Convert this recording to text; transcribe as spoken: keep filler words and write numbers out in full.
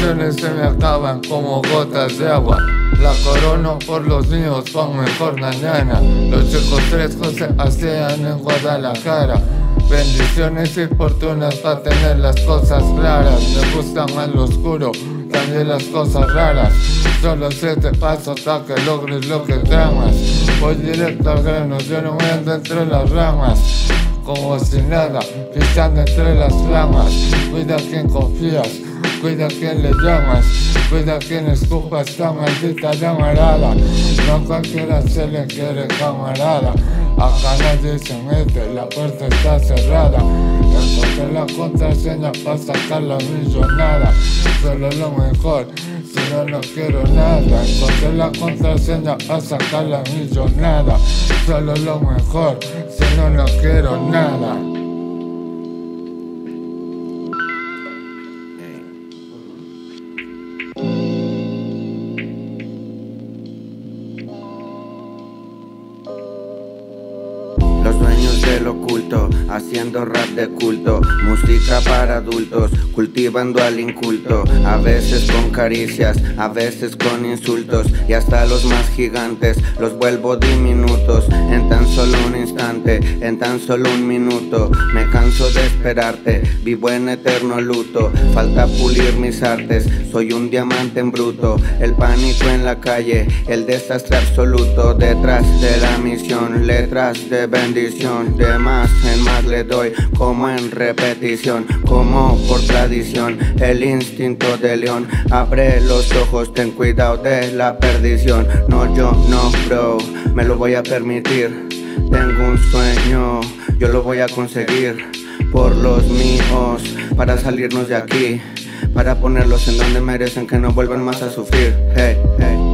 canciones se me acaban como gotas de agua. La corono por los míos, pa' mejor mañana. Los chicos frescos se asean en Guadalajara. Bendiciones y fortunas pa' tener las cosas claras. Me gusta más lo oscuro, también las cosas raras. Solo siete pasos a que logres lo que tramas. Voy directo al grano, yo no me ando entre las ramas. Como si nada, pisando entre las flamas. Cuida a quien confías, cuida a quien le llamas, cuida a quien escupa esta maldita llamarada. No a cualquiera se le quiere camarada, acá nadie se mete, la puerta está cerrada. Encontré la contraseña para sacar la millonada, solo lo mejor, si no, no quiero nada. Encontré la contraseña para sacar la millonada, solo lo mejor, si no, no quiero nada. Los dueños del oculto, haciendo rap de culto, música para adultos, cultivando al inculto. A veces con caricias, a veces con insultos, y hasta los más gigantes los vuelvo diminutos. En tan solo un instante, en tan solo un minuto, me canso de esperarte, vivo en eterno luto. Falta pulir mis artes, soy un diamante en bruto. El pánico en la calle, el desastre absoluto. Detrás de la misión, letras de bendición. Bendición, de más en más le doy, como en repetición, como por tradición, el instinto de león. Abre los ojos, ten cuidado de la perdición. No, yo no, bro, me lo voy a permitir. Tengo un sueño, yo lo voy a conseguir. Por los míos, para salirnos de aquí, para ponerlos en donde merecen, que no vuelvan más a sufrir. Hey, hey.